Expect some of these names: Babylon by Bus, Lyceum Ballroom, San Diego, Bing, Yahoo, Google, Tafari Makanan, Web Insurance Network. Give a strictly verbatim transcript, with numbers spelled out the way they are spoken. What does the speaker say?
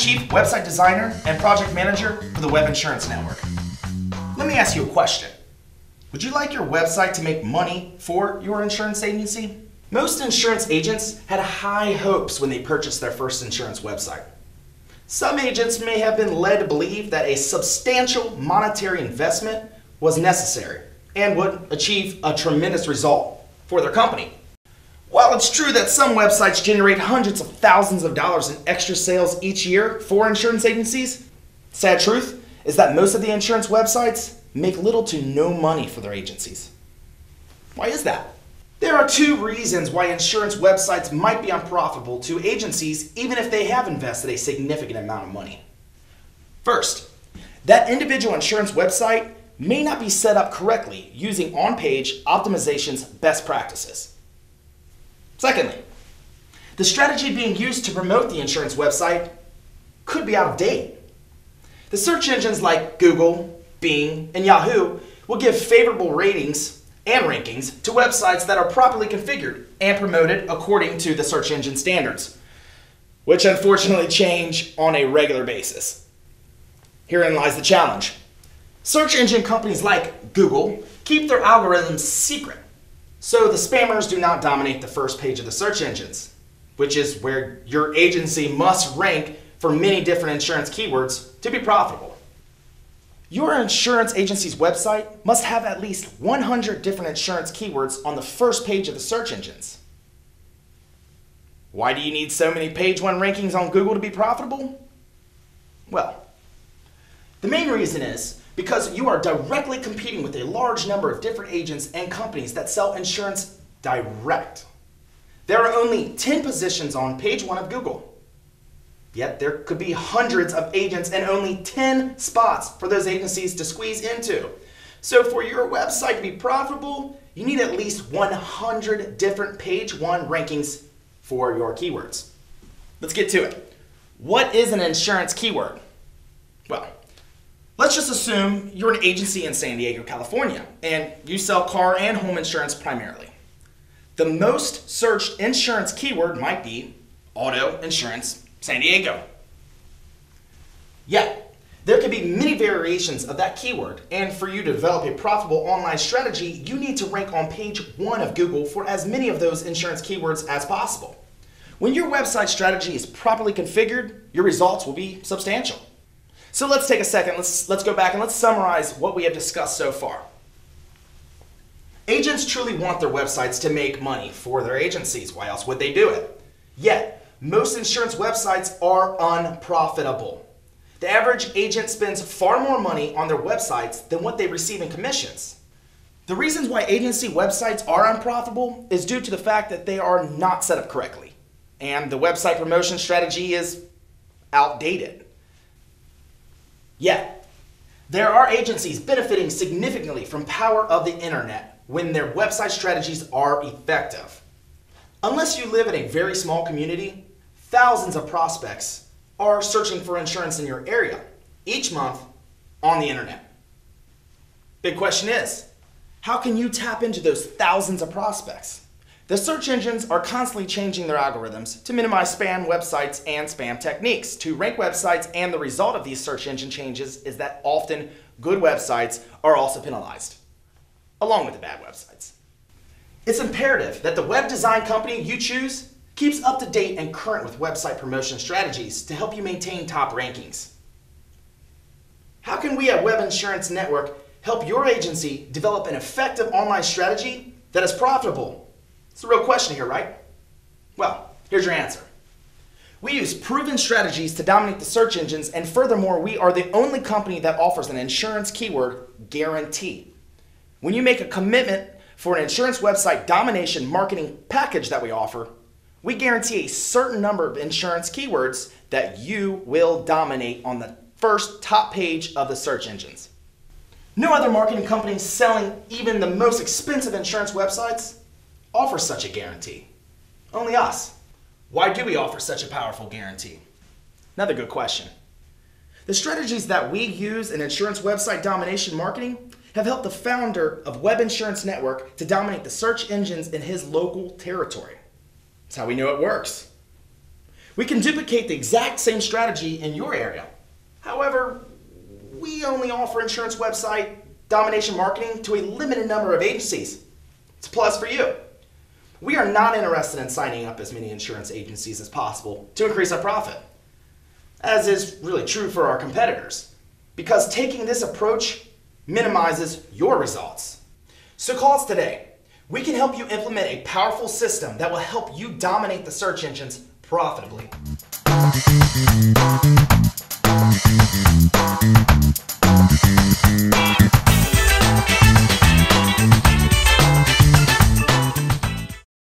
Chief Website Designer and Project Manager for the Web Insurance Network. Let me ask you a question. Would you like your website to make money for your insurance agency? Most insurance agents had high hopes when they purchased their first insurance website. Some agents may have been led to believe that a substantial monetary investment was necessary and would achieve a tremendous result for their company. While it's true that some websites generate hundreds of thousands of dollars in extra sales each year for insurance agencies, the sad truth is that most of the insurance websites make little to no money for their agencies. Why is that? There are two reasons why insurance websites might be unprofitable to agencies even if they have invested a significant amount of money. First, that individual insurance website may not be set up correctly using on-page optimization's best practices. Secondly, the strategy being used to promote the insurance website could be out of date. The search engines like Google, Bing, and Yahoo will give favorable ratings and rankings to websites that are properly configured and promoted according to the search engine standards, which unfortunately change on a regular basis. Herein lies the challenge. Search engine companies like Google keep their algorithms secret, so the spammers do not dominate the first page of the search engines, which is where your agency must rank for many different insurance keywords to be profitable. Your insurance agency's website must have at least one hundred different insurance keywords on the first page of the search engines. Why do you need so many page one rankings on Google to be profitable? Well, the main reason is because you are directly competing with a large number of different agents and companies that sell insurance direct. There are only ten positions on page one of Google. Yet there could be hundreds of agents and only ten spots for those agencies to squeeze into. So for your website to be profitable, you need at least one hundred different page one rankings for your keywords. Let's get to it. What is an insurance keyword? Well, let's just assume you're an agency in San Diego, California, and you sell car and home insurance primarily. The most searched insurance keyword might be auto insurance San Diego. Yet, there could be many variations of that keyword, and for you to develop a profitable online strategy, you need to rank on page one of Google for as many of those insurance keywords as possible. When your website strategy is properly configured, your results will be substantial. So let's take a second, let's, let's go back and let's summarize what we have discussed so far. Agents truly want their websites to make money for their agencies. Why else would they do it? Yet, most insurance websites are unprofitable. The average agent spends far more money on their websites than what they receive in commissions. The reasons why agency websites are unprofitable is due to the fact that they are not set up correctly, and the website promotion strategy is outdated. Yet, there are agencies benefiting significantly from the power of the internet when their website strategies are effective. Unless you live in a very small community, thousands of prospects are searching for insurance in your area each month on the internet. Big question is, how can you tap into those thousands of prospects? The search engines are constantly changing their algorithms to minimize spam websites and spam techniques to rank websites, and the result of these search engine changes is that often good websites are also penalized, along with the bad websites. It's imperative that the web design company you choose keeps up to date and current with website promotion strategies to help you maintain top rankings. How can we at Web Insurance Network help your agency develop an effective online strategy that is profitable? It's a real question here, right? Well, here's your answer. We use proven strategies to dominate the search engines, and furthermore, we are the only company that offers an insurance keyword guarantee. When you make a commitment for an insurance website domination marketing package that we offer, we guarantee a certain number of insurance keywords that you will dominate on the first top page of the search engines. No other marketing company selling even the most expensive insurance websites offers such a guarantee. Only us. Why do we offer such a powerful guarantee? Another good question. The strategies that we use in insurance website domination marketing have helped the founder of Web Insurance Network to dominate the search engines in his local territory. That's how we know it works. We can duplicate the exact same strategy in your area. However, we only offer insurance website domination marketing to a limited number of agencies. It's a plus for you. We are not interested in signing up as many insurance agencies as possible to increase our profit, as is really true for our competitors, because taking this approach minimizes your results. So call us today. We can help you implement a powerful system that will help you dominate the search engines profitably.